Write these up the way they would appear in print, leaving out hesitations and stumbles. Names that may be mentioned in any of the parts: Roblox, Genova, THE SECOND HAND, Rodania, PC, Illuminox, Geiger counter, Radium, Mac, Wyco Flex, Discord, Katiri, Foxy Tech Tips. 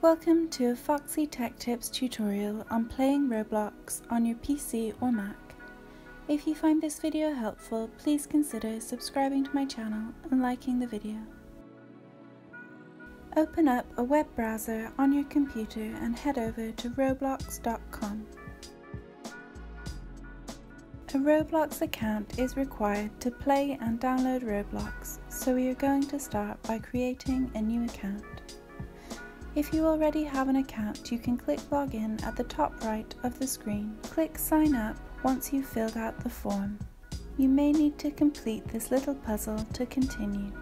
Welcome to a Foxy Tech Tips tutorial on playing Roblox on your PC or Mac. If you find this video helpful, please consider subscribing to my channel and liking the video. Open up a web browser on your computer and head over to roblox.com. A Roblox account is required to play and download Roblox, so we are going to start by creating a new account. If you already have an account, you can click Login at the top right of the screen. Click Sign Up once you've filled out the form. You may need to complete this little puzzle to continue.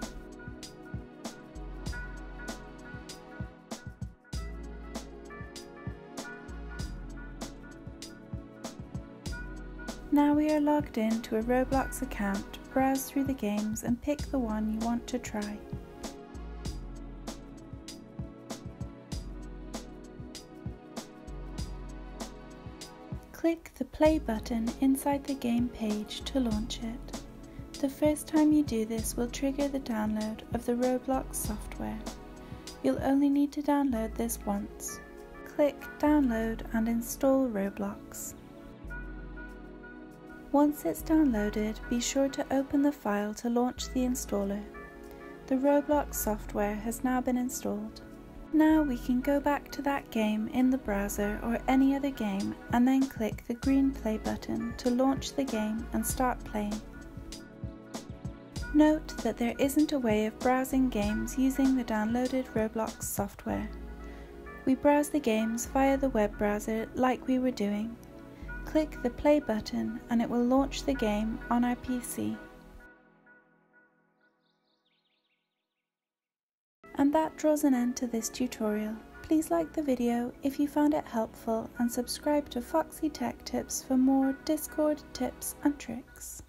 Now we are logged in to a Roblox account, browse through the games and pick the one you want to try. Click the play button inside the game page to launch it. The first time you do this will trigger the download of the Roblox software. You'll only need to download this once. Click Download and install Roblox. Once it's downloaded, be sure to open the file to launch the installer. The Roblox software has now been installed. Now we can go back to that game in the browser or any other game and then click the green play button to launch the game and start playing. Note that there isn't a way of browsing games using the downloaded Roblox software. We browse the games via the web browser like we were doing. Click the play button and it will launch the game on our PC. And that draws an end to this tutorial. Please like the video if you found it helpful and subscribe to Foxy Tech Tips for more Discord tips and tricks.